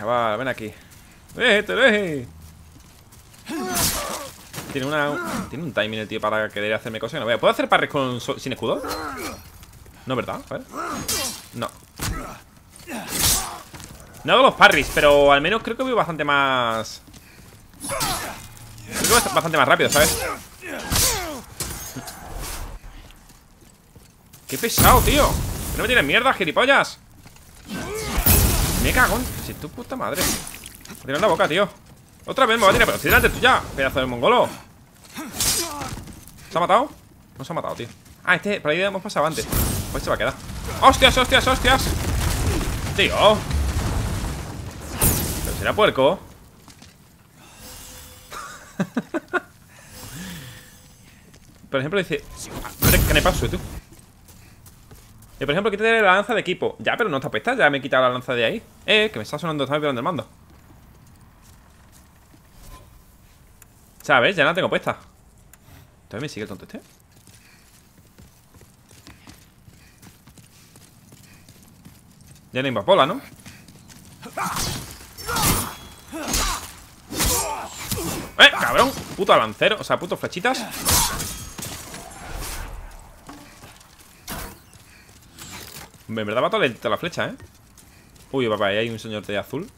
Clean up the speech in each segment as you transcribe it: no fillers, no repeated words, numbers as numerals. chaval, ven aquí. ¡Déjate, déjate! Tiene un timing el tío para querer hacerme cosas. No veo. ¿Puedo hacer parries sin escudo? No, ¿verdad? A ver. No. No hago los parries, pero al menos creo que voy bastante más... Creo que voy bastante más rápido, ¿sabes? ¡Qué pesado, tío! ¡No me tienes mierda, gilipollas! Me cago en... Si tu puta madre. Me tiran la boca, tío. Otra vez me va a tirar, pero si delante tuya, pedazo de mongolo. ¿Se ha matado? No se ha matado, tío. Ah, este, por ahí hemos pasado antes. Pues se va a quedar. ¡Hostias, hostias, hostias! Tío. Pero será puerco. Por ejemplo, dice... ¿Qué me pasó, tú? Por ejemplo, quítale la lanza de equipo. Ya, pero no te apesta, ya me he quitado la lanza de ahí. Que me está sonando, está vibrando el mando. ¿Sabes? Ya no la tengo puesta. ¿Todavía me sigue el tonto este? Ya no invapola, ¿no? ¡Eh, cabrón! Puto lancero, o sea, puto flechitas. En verdad va toda la flecha, ¿eh? Uy, papá, ahí hay un señor de azul.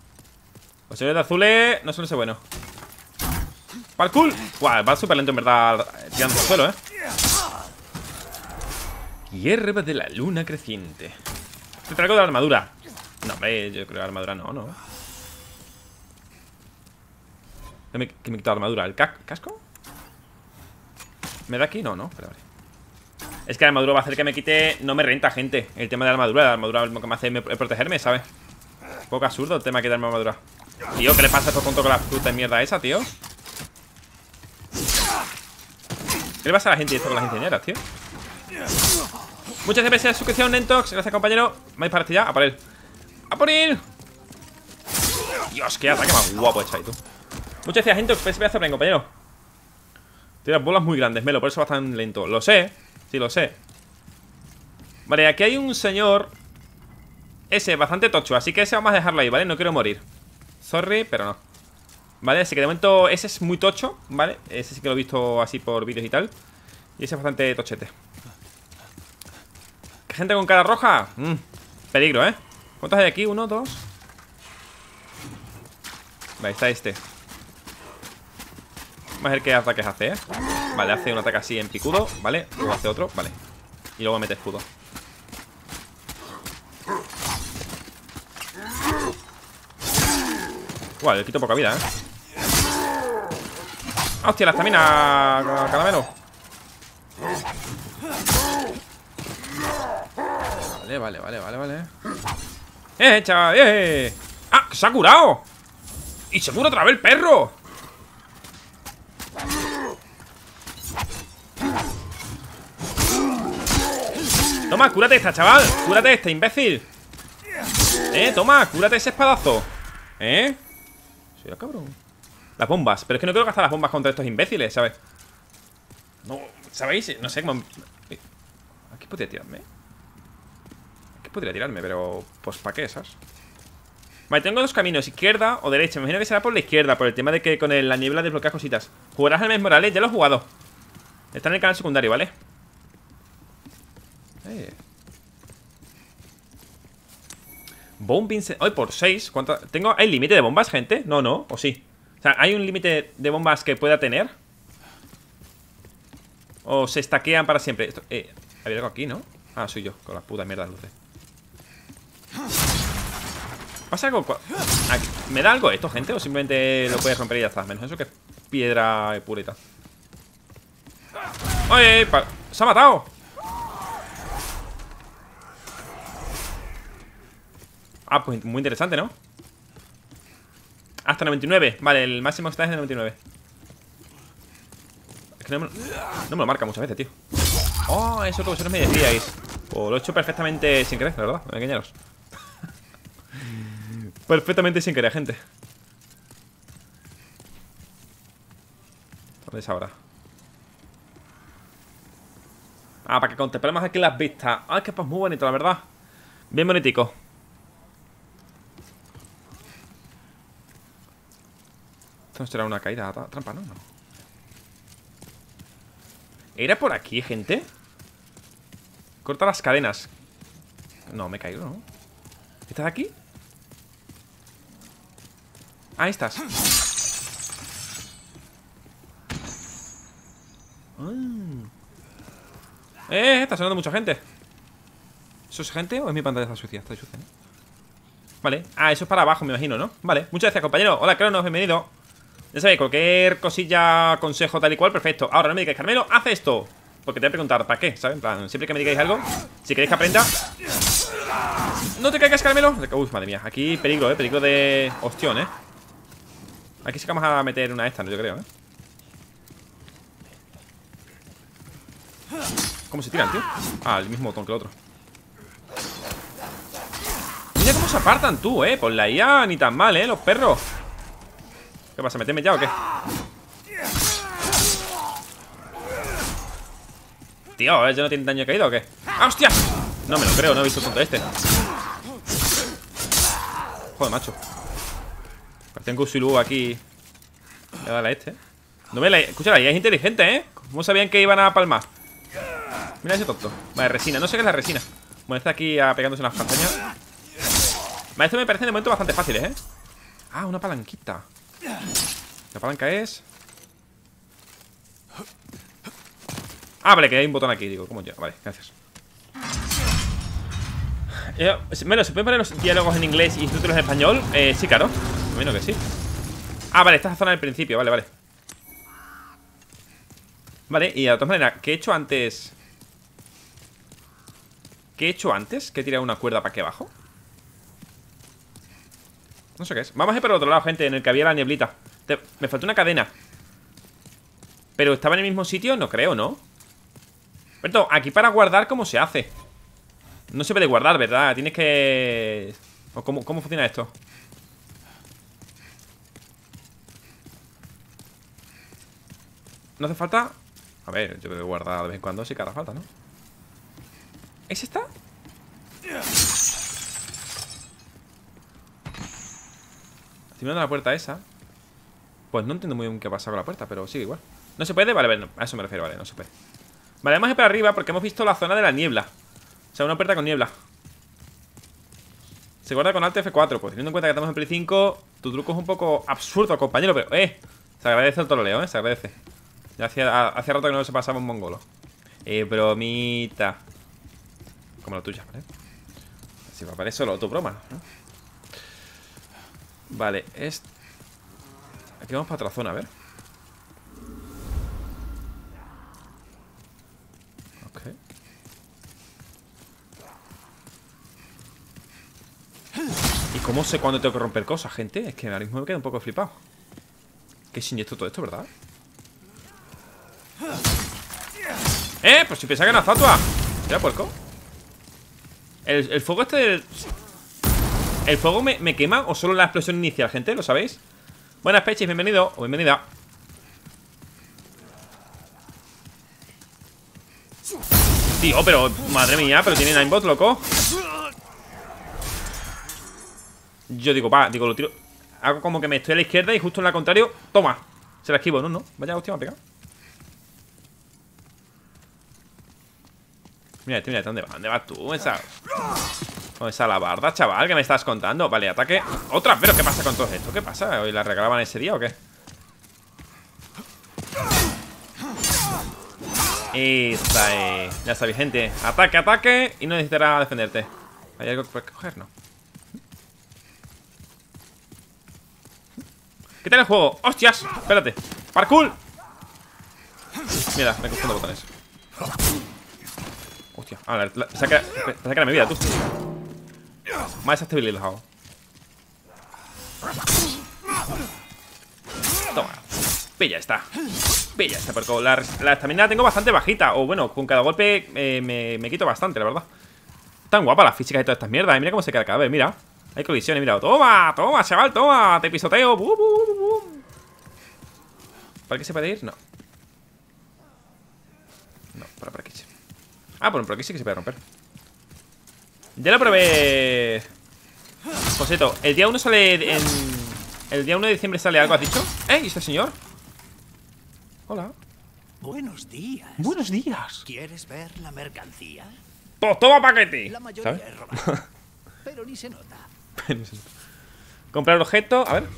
Los señores de azules no suelen ser buenos. ¡Parkour! Guau, va súper lento en verdad tirando al suelo, ¿eh? Hierba de la luna creciente. Te traigo de la armadura. No, hombre, yo creo que la armadura no. ¿Qué me he quitado la armadura? ¿El casco? ¿Me da aquí? No, espera, vale. Es que la armadura va a hacer que me quite... No me renta, gente. El tema de la armadura lo que me hace es protegerme, ¿sabes? Un poco absurdo el tema que da la armadura. Tío, ¿qué le pasa a estos tontos con la puta mierda esa, tío? ¿Qué le pasa a la gente esto con las ingenieras, tío? Muchas gracias por la suscripción, Nentox. Gracias, compañero. ¿Me vais para ti ya? ¡A por él! ¡A por él! Dios, qué ataque más guapo hecho ahí, tú. Muchas gracias, Nentox. Pues pedazo de plan, compañero. Tiene las bolas muy grandes, Melo. Por eso va tan lento. Lo sé. Sí, lo sé. Vale, aquí hay un señor. Ese, bastante tocho. Así que ese vamos a dejarlo ahí, ¿vale? No quiero morir. Sorry, pero no. Vale, así que de momento ese es muy tocho, ¿vale? Ese sí que lo he visto así por vídeos y tal. Y ese es bastante tochete. ¿Gente con cara roja? Peligro, ¿eh? ¿Cuántos hay aquí? ¿Uno, dos? Vale, está este. Vamos a ver qué ataques hace, ¿eh? Vale, hace un ataque así en picudo, ¿vale? Luego hace otro, vale. Y luego mete escudo. Guau, le quito poca vida, ¿eh? ¡Hostia, la estamina! ¡Caramelo! Vale, vale, vale, vale, vale. ¡Eh, chaval! ¡Eh! ¡Ah! ¡Se ha curado! ¡Y se cura otra vez el perro! Toma, cúrate esta, chaval. Cúrate este, imbécil. Toma, cúrate ese espadazo. Soy el cabrón. Las bombas, pero es que no quiero gastar las bombas contra estos imbéciles, ¿sabes? No, ¿sabéis? No sé cómo... Aquí podría tirarme. Aquí podría tirarme, pero... Pues, ¿para qué esas? Vale, tengo dos caminos, izquierda o derecha. Me imagino que será por la izquierda, por el tema de que con la niebla desbloqueas cositas. Jugarás al mes Morales, ya lo he jugado. Está en el canal secundario, ¿vale? Bombing. Hoy por 6. ¿Cuánto? ¿Tengo? ¿Hay límite de bombas, gente? No, no. ¿O sí? O sea, ¿hay un límite de bombas que pueda tener? ¿O se estaquean para siempre? Esto, había algo aquí, ¿no? Ah, soy yo. Con las putas mierdas luces. ¿Pasa algo? Aquí. ¿Me da algo esto, gente? ¿O simplemente lo puedes romper y ya está? Menos eso que es piedra pureta. ¡Oye! ¡Se ha matado! Ah, pues muy interesante, ¿no? Hasta 99. Vale, el máximo que está es de 99. Es que no me lo marca muchas veces, tío. Oh, eso que vosotros me decíais. Pues lo he hecho perfectamente sin querer, la verdad. No engañaros. Perfectamente sin querer, gente. ¿Dónde es ahora? Ah, para que contemplemos aquí las vistas. Ah, es que pues muy bonito, la verdad. Bien bonitico. Esto será una caída trampa, ¿no? No. ¿Era por aquí, gente? Corta las cadenas. No, me he caído, ¿no? ¿Estás aquí? Ah, estás. Está sonando mucha gente. ¿Eso es gente o es mi pantalla sucia? Está sucia, ¿eh? Vale. Ah, eso es para abajo, me imagino, ¿no? Vale. Muchas gracias, compañero. Hola, Cronos, bienvenido. Ya sabéis, cualquier cosilla, consejo, tal y cual, perfecto. Ahora no me digáis, Carmelo, haz esto. Porque te voy a preguntar, ¿para qué? ¿Sabes? En plan, siempre que me digáis algo, si queréis que aprenda. No te caigas, Carmelo. Uy, madre mía. Aquí peligro, ¿eh? Peligro de ostión, ¿eh? Aquí sí que vamos a meter una de estas, ¿no? Yo creo, ¿eh? ¿Cómo se tiran, tío? Ah, el mismo botón que el otro. Mira cómo se apartan tú, por la IA ni tan mal, los perros. ¿Qué pasa? ¿Meterme ya o qué? Tío, ¿ya no tiene daño caído o qué? ¡Ah, hostia! No me lo creo, no he visto tanto este. Joder, macho. Tengo Silú aquí. Voy a darle a este. No me la... Escucha, la IA es inteligente, ¿eh? ¿Cómo sabían que iban a palmar? Mira ese tonto. Vale, resina. No sé qué es la resina. Bueno, está aquí pegándose unas pantallas. Vale, esto me parece de momento bastante fácil, ¿eh? Ah, una palanquita. La palanca es... Ah, vale, que hay un botón aquí, digo. ¿Cómo ya? Vale, gracias. Bueno, ¿se pueden poner los diálogos en inglés y subtítulos en español? Sí, claro. Menos que sí. Ah, vale, esta zona del principio, vale, vale. Vale, y de todas maneras, ¿qué he hecho antes? ¿Qué he hecho antes? ¿Que he tirado una cuerda para aquí abajo? No sé qué es. Vamos a ir para el otro lado, gente, en el que había la nieblita. Me faltó una cadena. ¿Pero estaba en el mismo sitio? No creo, ¿no? Perdón, aquí para guardar, ¿cómo se hace? No se puede guardar, ¿verdad? Tienes que... ¿O cómo funciona esto? ¿No hace falta? A ver, yo puedo guardar de vez en cuando, sí que hará falta, ¿no? ¿Es esta? Estoy mirando la puerta esa. Pues no entiendo muy bien qué pasa con la puerta, pero sigue igual. ¿No se puede? Vale, a ver, no, a eso me refiero, vale, no se puede. Vale, vamos a ir para arriba porque hemos visto la zona de la niebla. O sea, una puerta con niebla. Se guarda con Alt F4. Pues teniendo en cuenta que estamos en Play 5, tu truco es un poco absurdo, compañero, pero se agradece el Toro Leo, se agradece. Ya hace rato que no se pasaba un mongolo. Bromita. Como la tuya, ¿vale? Si me aparece solo tu broma, ¿no? Vale, es... Aquí vamos para otra zona, a ver. Ok. ¿Y cómo sé cuándo tengo que romper cosas, gente? Es que ahora mismo me quedo un poco flipado. Qué siniestro todo esto, ¿verdad? Pues si pensaba que era una estatua. ¿Era puerco? El fuego este del... ¿El fuego me quema o solo la explosión inicial, gente? ¿Lo sabéis? Buenas, Pechis, bienvenido o bienvenida. Tío, pero... Madre mía, pero tiene aimbot, loco. Yo digo, va, digo, lo tiro. Hago como que me estoy a la izquierda y justo en la contrario. Toma, se la esquivo, no. Vaya hostia, me ha pegado. Mira, ¿dónde vas tú? Esa alabarda, chaval, que me estás contando. Vale, ataque. Otra, pero ¿qué pasa con todo esto? ¿Qué pasa? ¿Hoy la regalaban ese día o qué? Esta es. Ya sabéis, gente. Ataque, ataque. Y no necesitará defenderte. ¿Hay algo que coger? No. ¿Qué tal el juego? ¡Hostias! Espérate. ¡Parkour! Mira, me confundo botones. Hostia, ahora saca mi vida, tú. Más desestabilizado. Toma. Pilla esta, porque la estamina la tengo bastante bajita. O bueno, con cada golpe me quito bastante, la verdad. Tan guapa las físicas y todas estas mierdas. Mira cómo se queda el cadáver, mira. Hay colisiones, mira. Toma, toma, chaval, toma. Te pisoteo. ¿Para qué se puede ir? No. No, para aquí sí. Ah, bueno, por aquí sí que se puede romper. Ya lo probé. Joseto, el día 1 sale en El día 1 de diciembre sale algo, ¿has dicho? ¿Y este señor? Hola. Buenos días. Buenos días. ¿Quieres ver la mercancía? Pues toma paquete. La mayoría es robada, pero ni se nota. Comprar objeto. A ver.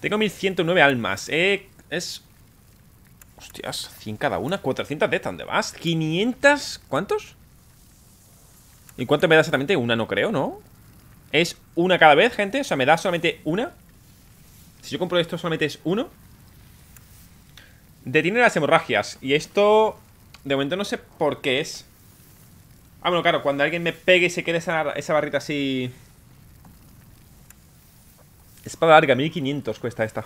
Tengo 1109 almas. Es... Hostias, 100 cada una. 400 de estas. ¿Dónde vas? 500... ¿Cuántos? ¿Y cuánto me da exactamente? Una no creo, ¿no? Es una cada vez, gente. O sea, me da solamente una. Si yo compro esto solamente es uno. Detiene las hemorragias. Y esto... De momento no sé por qué es. Ah, bueno, claro. Cuando alguien me pegue y se quede esa barrita así... Espada larga, 1500 cuesta esta.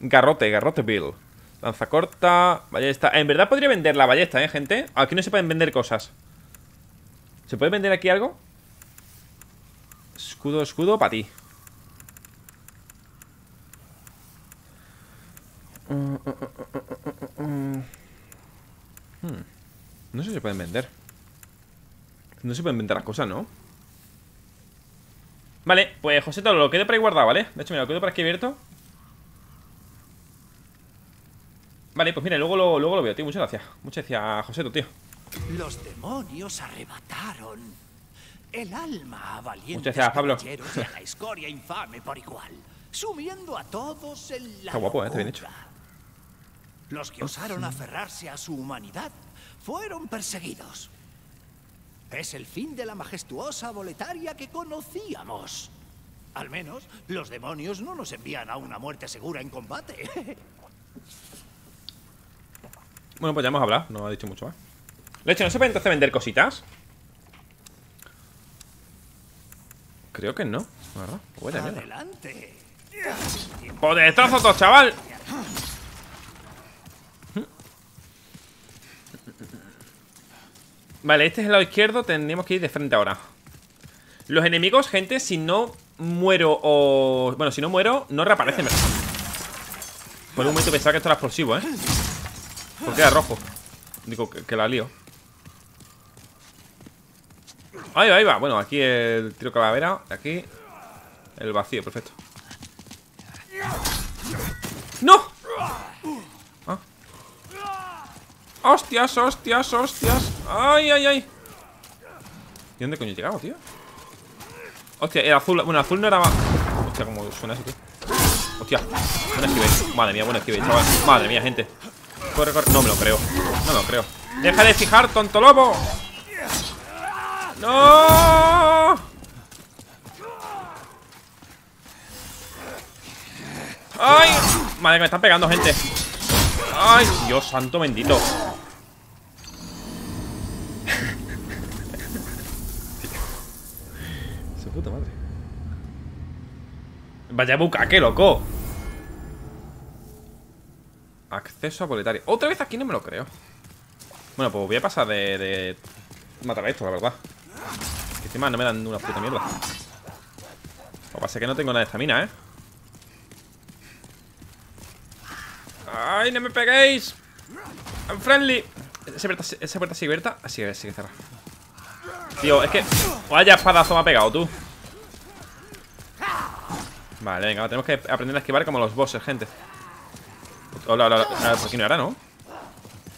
Garrote, garrote bill. Lanza corta, ballesta. En verdad podría vender la ballesta, gente. Aquí no se pueden vender cosas. ¿Se puede vender aquí algo? Escudo, escudo, para ti. No sé si se pueden vender. No se pueden vender las cosas, ¿no? Vale, pues Joseto, lo quedo para ahí guardado, ¿vale? De hecho, mira, lo quedo para aquí abierto. Vale, pues mira, luego lo veo, tío. Muchas gracias. Muchas gracias, Joseto, tío. Los demonios arrebataron el alma a valientes. Muchas gracias, Pablo. A la escoria infame por igual, sumiendo a todos en la... Está guapo, está bien hecho. Los que osaron aferrarse a su humanidad fueron perseguidos. Es el fin de la majestuosa boletaria que conocíamos. Al menos, los demonios no nos envían a una muerte segura en combate. Bueno, pues ya hemos hablado. No ha dicho mucho más. De hecho, ¿no se puede entonces vender cositas? Creo que no, la verdad. Buena mierda. ¡Adelante! ¡Pues destrozo todo, chaval! Vale, este es el lado izquierdo. Tendríamos que ir de frente ahora. Los enemigos, gente, si no muero o... Bueno, si no muero, no reaparecen. Por un momento pensaba que esto era explosivo, ¿eh? Porque era rojo. Digo, que la lío. Ahí va, ahí va. Bueno, aquí el tiro calavera. Aquí el vacío, perfecto. ¡No! Ah. ¡Hostias, hostias, hostias! ¡Ay, ay, ay! ¿Y dónde coño llegamos, tío? Hostia, el azul... Bueno, el azul no era más... Hostia, como suena eso, tío. Hostia, buena esquive. Madre mía, buena esquive, chaval. Madre mía, gente. Corre, corre. No me lo creo. No me lo creo. ¡Deja de fijar, tonto lobo! ¡No! ¡Ay! Madre que me están pegando, gente. ¡Ay! Dios santo bendito. Puta madre. Vaya bucaque, loco. Acceso a boletaria. Otra vez aquí no me lo creo. Bueno, pues voy a pasar de matar a esto, la verdad. Que encima no me dan una puta mierda. Lo que pasa es que no tengo nada de estamina, ¿eh? ¡Ay, no me peguéis! ¡I'm friendly! Esa puerta sigue abierta. Así que sigue cerrada. Tío, es que... Vaya espadazo me ha pegado, tú. Vale, venga, tenemos que aprender a esquivar como los bosses, gente. Hola, hola, hola. Por aquí no era, ¿no?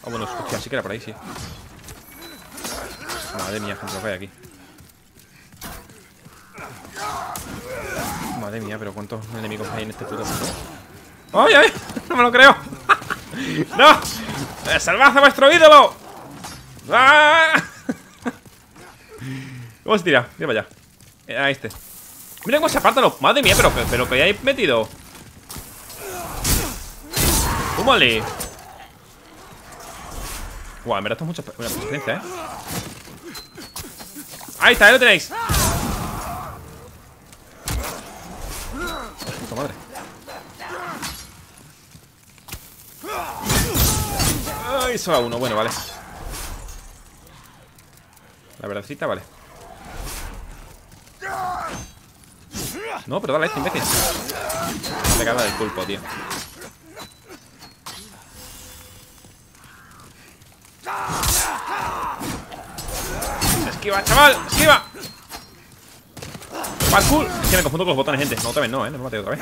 Oh, bueno, hostia, sí que era por ahí, sí. Madre mía, gente, lo que hay aquí. Madre mía, pero cuántos enemigos hay en este puto mundo. ¡Ay, ay! ¡No me lo creo! ¡No! ¡Salvad a vuestro ídolo! ¡Ah! ¿Cómo se tira? Mira para allá. A este. Mira cómo se apartan los... Madre mía, pero que hayáis metido. ¡Púmale! Guau, en verdad esto es mucha experiencia, ¿eh? Ahí está, ahí lo tenéis. Puta madre. Ay, solo uno. Bueno, vale. La verdadcita, vale. No, pero dale a este imbécil. Te caga del pulpo, tío. ¡Esquiva, chaval! ¡Esquiva! ¡Parkour! Es que me confundo con los botones, gente. No, otra vez no, no me maté otra vez.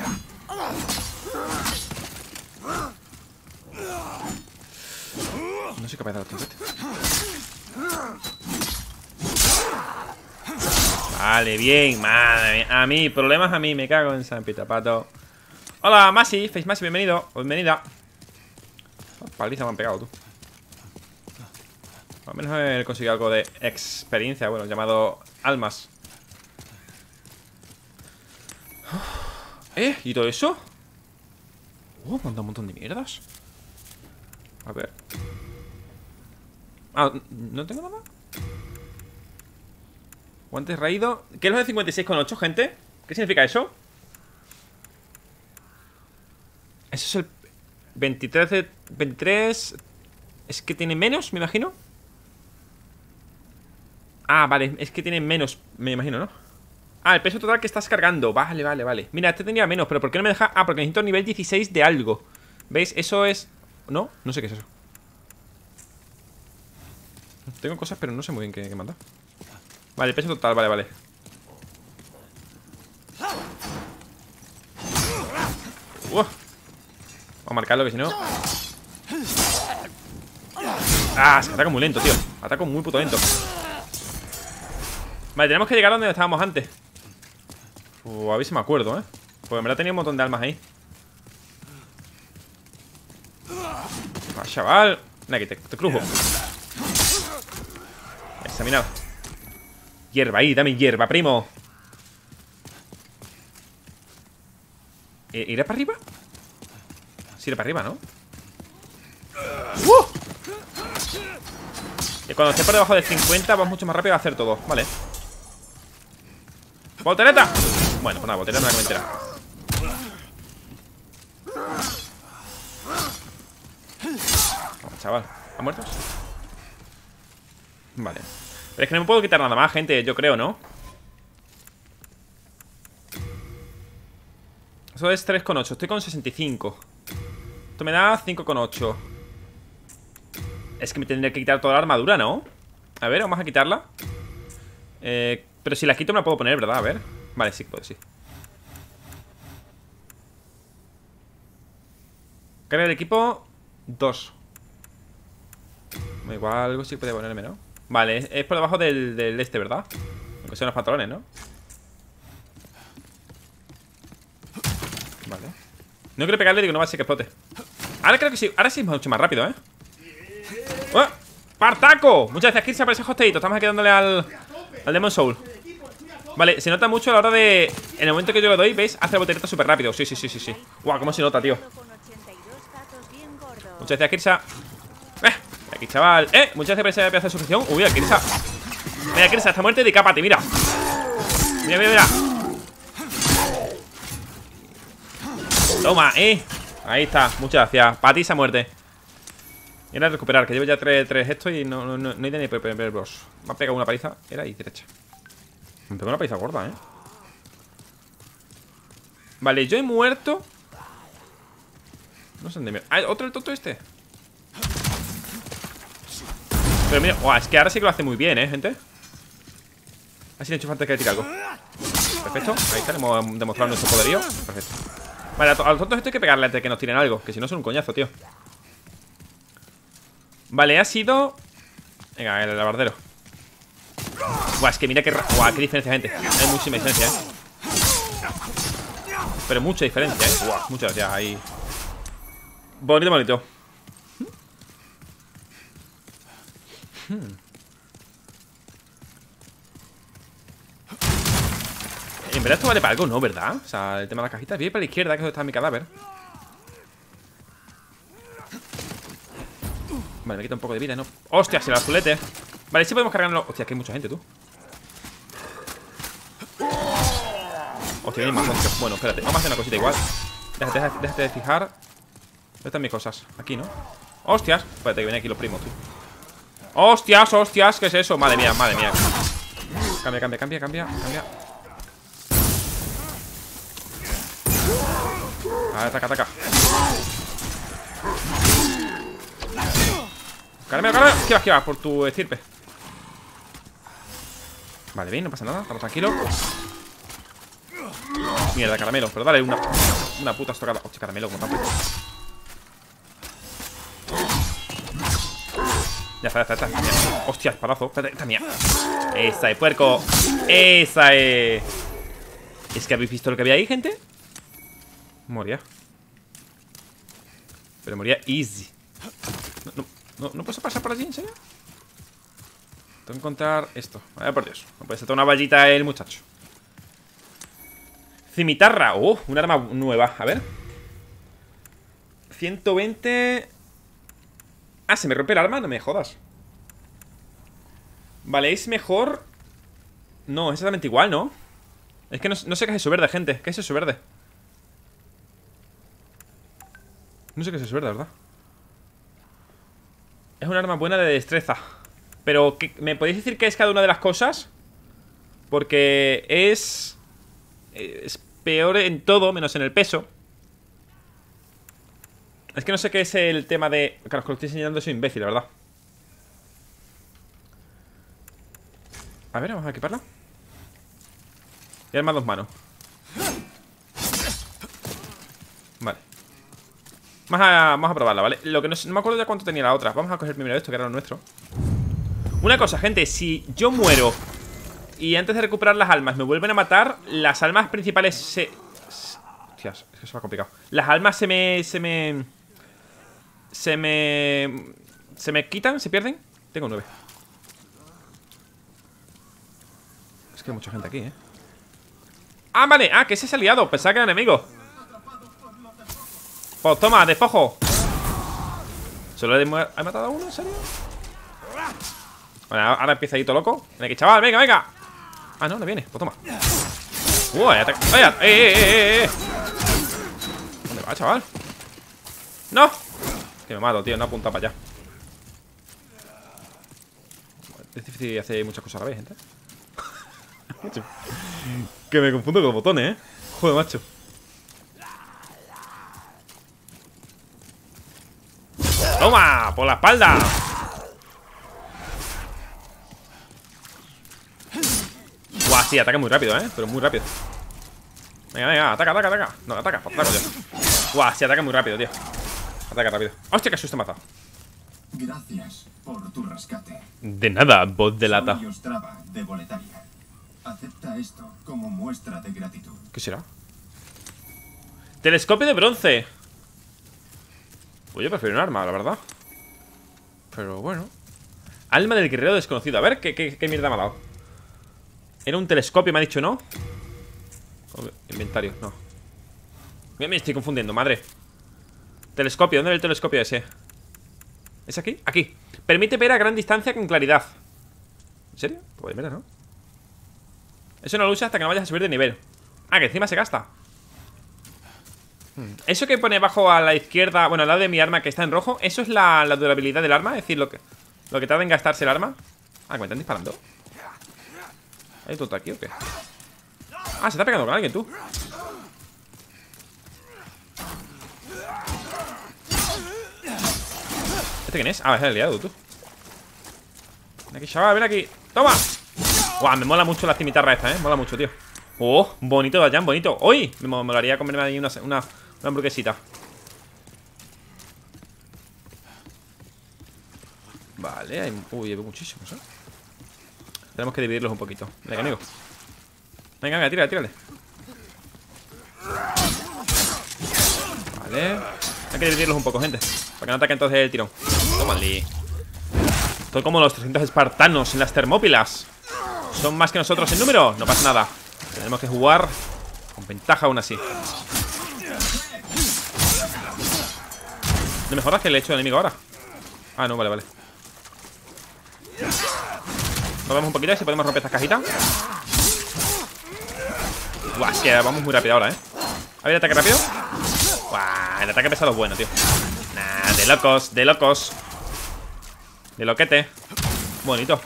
No soy capaz de dar otro golpe. Vale, bien, madre mía. A mí, problemas a mí, me cago en San Pitapato. Hola, Masi, Face Masi, bienvenido. Bienvenida. Paliza me han pegado, tú. Al menos he conseguido algo de experiencia, bueno, llamado almas. ¿Y todo eso? Manda un montón de mierdas. A ver. Ah, ¿no tengo nada? Guantes raído. ¿Qué es lo de 56,8, gente? ¿Qué significa eso? Eso es el 23 de... 23... Es que tiene menos, me imagino. Ah, vale, es que tiene menos, me imagino, ¿no? Ah, el peso total que estás cargando. Vale, vale, vale. Mira, este tenía menos, pero ¿por qué no me deja? Ah, porque necesito nivel 16 de algo. ¿Veis? Eso es... No, no sé qué es eso. Tengo cosas, pero no sé muy bien qué manda. Vale, peso total, vale, vale. Vamos a marcarlo, que si no... Ah, se ataca muy lento, tío. Ataco muy puto lento. Vale, tenemos que llegar a donde estábamos antes. A ver si me acuerdo, ¿eh? Porque en verdad tenía un montón de almas ahí. Ah, chaval. Mira, que te crujo. Examinado. Hierba, ahí, dame hierba, primo. ¿Irá para arriba? Sí, irá para arriba, ¿no? Y cuando esté por debajo de 50, vas mucho más rápido a hacer todo. Vale. ¡Voltereta! Bueno, pues nada, voltereta no me entera. Vamos, chaval. ¿Han muerto? Vale. Pero es que no me puedo quitar nada más, gente, yo creo, ¿no? Eso es 3,8. Estoy con 65. Esto me da 5,8. Es que me tendré que quitar toda la armadura, ¿no? A ver, vamos a quitarla. Pero si la quito me la puedo poner, ¿verdad? A ver. Vale, sí, puedo, sí. Carga del equipo 2. Igual algo sí puede ponerme, ¿no? Vale, es por debajo del este, ¿verdad? Aunque sean los pantalones, ¿no? Vale. No quiero pegarle, digo, no va a ser que explote. Ahora creo que sí, ahora sí es mucho más rápido, ¿eh? ¡Oh! ¡Partaco! Muchas gracias, Kirchner, por ese hosteito. Estamos aquí dándole al Demon Soul. Vale, se nota mucho a la hora de... En el momento que yo lo doy, ¿veis? Hace la voltereta súper rápido. Sí, sí, sí, sí, sí. Guau, cómo se nota, tío. Muchas gracias, Kirchner. Aquí, chaval. Muchas gracias por ese pedazo de suscripción. Uy, el Kirsa. Mira, Kirsa, esta muerte de Cápate, mira. Mira, mira, mira. Toma, ahí está, muchas gracias. Pati, esa muerte. Y ahora recuperar, que llevo ya 3 esto y no hay ni primer boss. Me ha pegado una paliza. Era ahí, derecha. Me pegó una paliza gorda, eh. Vale, yo he muerto. No sé dónde me... Ah, otro el tonto este. Pero mira, wow, es que ahora sí que lo hace muy bien, gente. Así le he hecho falta que le tire algo. Perfecto, ahí está, le hemos demostrado nuestro poderío. Perfecto. Vale, a los tontos esto hay que pegarle antes de que nos tiren algo, que si no son un coñazo, tío. Vale, ha sido... Venga, el lavardero. Buah, es que mira que... Buah, qué diferencia, gente. Hay muchísima diferencia, Pero mucha diferencia, Buah, muchas gracias, ahí. Bonito, bonito. En verdad esto vale para algo, ¿no? ¿Verdad? O sea, el tema de las cajitas. Viene para la izquierda, que es donde está mi cadáver. Vale, me quita un poco de vida, ¿no? ¡Hostia, se el azulete! Vale, sí podemos cargarlo. Hostia, que hay mucha gente, tú. Hostia, hay más monstruos. Bueno, espérate, vamos a hacer una cosita igual. Déjate de fijar. ¿Dónde están mis cosas? Aquí, ¿no? ¡Hostias! Espérate, que vienen aquí los primos, tú. ¡Hostias, hostias! ¿Qué es eso? Madre mía, madre mía. Cambia, cambia, cambia, cambia, cambia. Vale, ataca, ataca. Carmelo, Carmelo. ¿Qué vas? Por tu estirpe. Vale, bien, no pasa nada. Estamos tranquilos. Mierda, Caramelo. Pero dale una puta estocada. Hostia, Caramelo, como tampoco. Ya está, ya está. Hostia, espadazo. Espérate, esta mía. Esa es, puerco. Esa es. ¿Es que habéis visto lo que había ahí, gente? Moría. Pero moría easy. ¿No puedes pasar por allí, en serio? Tengo que encontrar esto. Vaya por Dios. No puede saltar una vallita el muchacho. Cimitarra. Oh, un arma nueva. A ver. 120. Ah, se me rompe el arma. No me jodas. Vale, es mejor. No, es exactamente igual, ¿no? Es que no sé qué es eso verde, gente. ¿Qué es eso verde? No sé qué es eso verde, ¿verdad? Es un arma buena de destreza. Pero, ¿me podéis decir qué es cada una de las cosas? Porque es peor en todo, menos en el peso. Es que no sé qué es el tema de... Claro, os lo estoy enseñando, soy imbécil, la verdad. A ver, vamos a equiparla. Y arma dos manos. Vale. Vamos a probarla, ¿vale? Lo que no me acuerdo ya cuánto tenía la otra. Vamos a coger primero esto, que era lo nuestro. Una cosa, gente, si yo muero y antes de recuperar las almas me vuelven a matar, las almas principales se... Hostias, es que eso va complicado. Las almas se me quitan, se pierden. Tengo 9. Es que hay mucha gente aquí, ¿eh? Ah, vale, ah, que ese es el aliado. Pensaba que era enemigo. Pues toma, despojo. ¿Solo he matado a uno, en serio? Bueno, ahora empieza ahí todo loco. Venga, que chaval, venga, venga. Ah, no viene, pues toma. Uy, vaya, ¿dónde va, chaval? No. Que me mato, tío, no apunta para allá. Es difícil hacer muchas cosas a la vez, gente. Que me confundo con los botones, Joder, macho. Toma, por la espalda. Buah, sí, ataca muy rápido, pero muy rápido. Venga, venga, ataca, ataca, ataca. No, ataca, por ataco, tío. Buah, sí, ataca muy rápido, tío. Ataca rápido. Hostia, que susto he matado. Gracias por tu rescate. De nada, bot de lata. Soy Ostrava, de Boletaria. Acepta esto como muestra de gratitud. ¿Qué será? Telescopio de bronce. Pues yo prefiero un arma, la verdad. Pero bueno. Alma del guerrero desconocido. A ver, ¿qué mierda me ha dado? Era un telescopio, me ha dicho, ¿no? Inventario, no. Me estoy confundiendo, madre. Telescopio, ¿dónde era el telescopio ese? ¿Es aquí? Aquí. Permite ver a gran distancia con claridad. ¿En serio? Pues mira, ¿no? Eso no lo usas hasta que no vayas a subir de nivel. Ah, que encima se gasta. Eso que pone abajo a la izquierda, bueno, al lado de mi arma que está en rojo, eso es la durabilidad del arma, es decir, lo que tarda en gastarse el arma. Ah, que me están disparando. ¿Hay otro aquí o qué? Ah, se está pegando con alguien, tú. ¿Este quién es? Ah, es el aliado, tú. Ven aquí, chaval, ven aquí. ¡Toma! Guau, me mola mucho la cimitarra esta, mola mucho, tío. Oh, bonito de allá, bonito. ¡Uy! Me molaría comerme ahí una hamburguesita. Vale, hay... Uy, hay muchísimos, Tenemos que dividirlos un poquito. Venga, amigo. Venga, venga, tírale, tírale. Vale. Hay que dividirlos un poco, gente. Para que no ataquen entonces el tirón. Tómale. Estoy como los 300 espartanos en las Termópilas. Son más que nosotros en número. No pasa nada. Tenemos que jugar con ventaja aún así. No me jodas que le he hecho al enemigo ahora. Ah, no, vale, vale. Nos vamos un poquito a ver si podemos romper estas cajitas. Buah, es que vamos muy rápido ahora, A ver, ataque rápido. Buah, el ataque pesado es bueno, tío. Nah, de locos, de locos. De loquete. Bonito.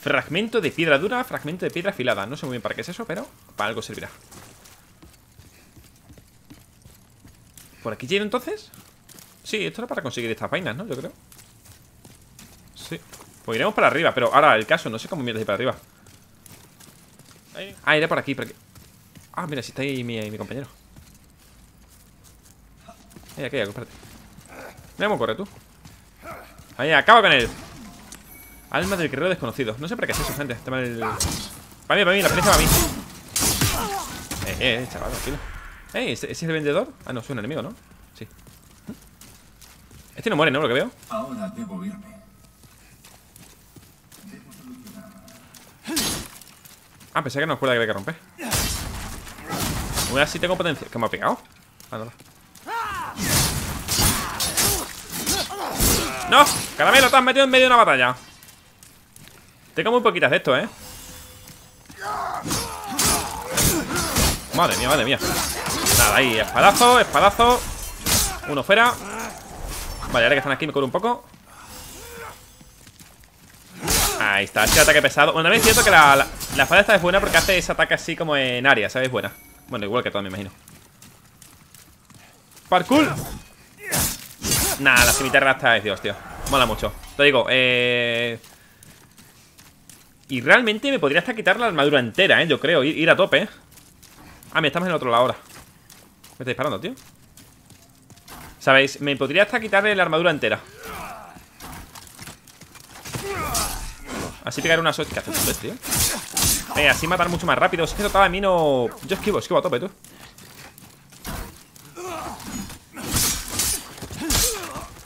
Fragmento de piedra dura, fragmento de piedra afilada. No sé muy bien para qué es eso, pero para algo servirá. ¿Por aquí llego entonces? Sí, esto era para conseguir estas vainas, ¿no? Yo creo. Sí. Pues iremos para arriba, pero ahora el caso, no sé cómo mierda ir para arriba. Ah, era por aquí, por aquí. Ah, mira, si está ahí mi compañero. Ahí, aquí, espérate. Mira cómo corre tú. Ahí, acaba con él. Alma del guerrero desconocido. No sé para qué es eso, gente. Toma el... Para mí, la prensa para mí. Chaval, tranquilo. ¿Ese es el vendedor? Ah, no, es un enemigo, ¿no? Sí. Este no muere, ¿no? Lo que veo. Ahora debo irme. Ah, pensé que no cuerda que había que romper. Aún así tengo potencia. ¿Que me ha pegado? Ah, nada. ¡No! Caramelo, te has metido en medio de una batalla. Tengo muy poquitas de esto, ¿eh? Madre mía, madre mía. Nada, ahí, espadazo, espadazo. Uno fuera. Vale, ahora que están aquí me curo un poco. Ahí está, este ataque pesado. Bueno, también es cierto que la espada esta es buena porque hace ese ataque así como en área, ¿sabes? Buena. Bueno, igual que todo, me imagino. ¡Parkour! Nada, la cimitarra esta es Dios, tío. Mola mucho. Te digo, Y realmente me podría hasta quitar la armadura entera, yo creo. Ir a tope, Ah, mira, estamos en el otro lado ahora. Me está disparando, tío. ¿Sabéis? Me podría hasta quitarle la armadura entera. Así pegar una shot. ¿Qué haces, tío? Así matar mucho más rápido. Si es que tocaba a mí no... Yo esquivo a tope, tú.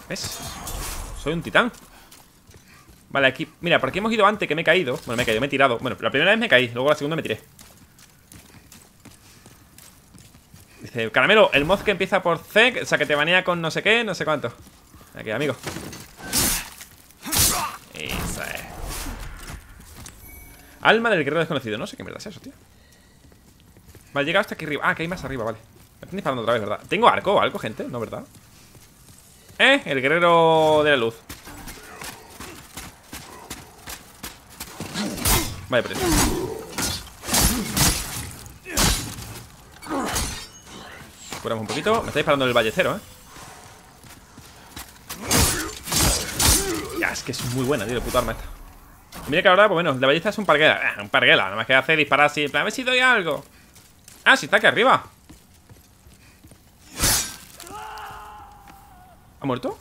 ¿Ves? Soy un titán. Vale, aquí... Mira, por aquí hemos ido antes, que me he caído. Bueno, me he caído, me he tirado. Bueno, la primera vez me caí, luego la segunda me tiré. Dice, Caramelo, el mod que empieza por C, o sea, que te banea con no sé qué, no sé cuánto. Aquí, amigo. Eso es. Alma del guerrero desconocido. No sé qué mierda es eso, tío. Vale, he llegado hasta aquí arriba. Ah, que hay más arriba, vale. Me están disparando otra vez, ¿verdad? ¿Tengo arco o algo, gente? ¿No, verdad? El guerrero de la luz. Vale, preso. Curamos un poquito. Me está disparando el ballecero, Ya, es que es muy buena, tío, la puta arma esta. Mira que ahora, pues bueno, la ballesta es un parguela. Un parguela, nada más que hace disparar así. En plan, a ver si doy algo. Ah, si está aquí arriba. ¿Ha muerto?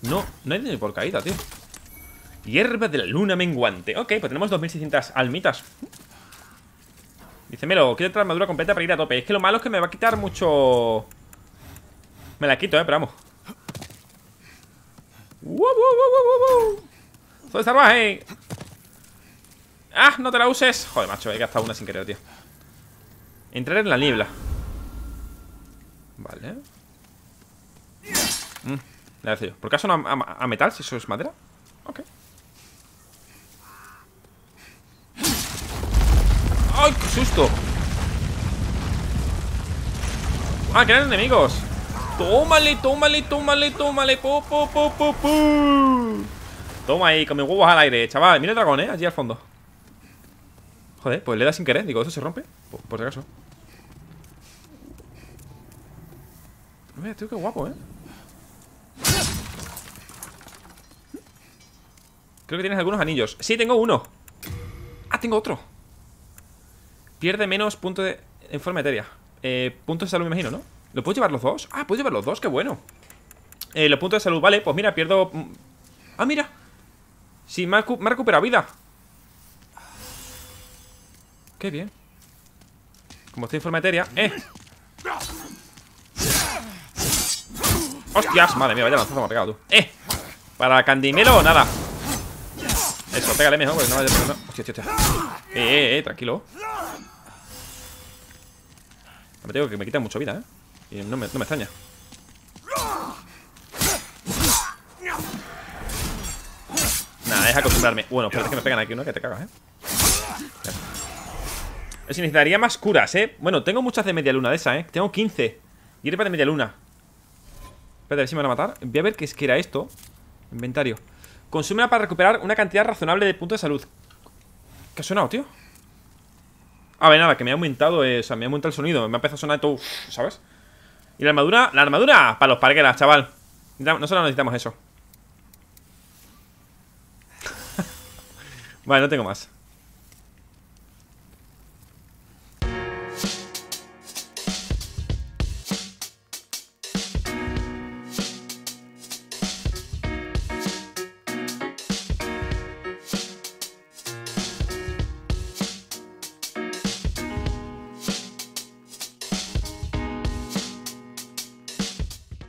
No, no hay ni por caída, tío. Hierba de la luna menguante. Ok, pues tenemos 2600 almitas. Dice, Melo, quiero otra armadura completa para ir a tope. Es que lo malo es que me va a quitar mucho. Me la quito, pero vamos. ¡Soy salvaje! ¡Ah! ¡No te la uses! Joder, macho, he gastado una sin querer, tío. Entrar en la niebla. Vale. La he decidido. ¿Por qué suena a metal si eso es madera? Ok. ¡Ay, qué susto! ¡Ah, que eran enemigos! ¡Tómale, tómale, tómale, tómale! ¡Po, po, po, po, po! Toma ahí, con mis huevos al aire, chaval. Mira el dragón, allí al fondo. Joder, pues le da sin querer. Digo, ¿eso se rompe? Por si acaso. Mira, tío, qué guapo, Creo que tienes algunos anillos. Sí, tengo uno. Ah, tengo otro. Pierde menos puntos de... En forma etérea. Puntos de salud, me imagino, ¿no? ¿Lo puedo llevar los dos? Ah, puedo llevar los dos, qué bueno. Los puntos de salud, vale. Pues mira, pierdo... Ah, mira. Sí, me ha recuperado vida. Qué bien. Como estoy en forma etérea. ¡Hostias! Madre mía, vaya lanzazo me ha pegado, tú. Para Candimelo, nada. Eso, pégale mejor, porque no vaya a... Hostia. Tranquilo. Me tengo que me quitan mucho vida, Y no me extraña. Nada, es acostumbrarme. Bueno, parece que me pegan aquí uno que te cagas, Si necesitaría más curas, Bueno, tengo muchas de media luna de esas, Tengo 15. Hierba de media luna. Espérate, a ver si me van a matar. Voy a ver qué es que era esto. Inventario. Consúmela para recuperar una cantidad razonable de puntos de salud. ¿Qué ha sonado, tío? A ver, nada, que me ha aumentado, o sea, me ha aumentado el sonido. Me ha empezado a sonar todo, ¿sabes? Y la armadura, para los parguelas, chaval. No solo necesitamos eso. Vale, no tengo más.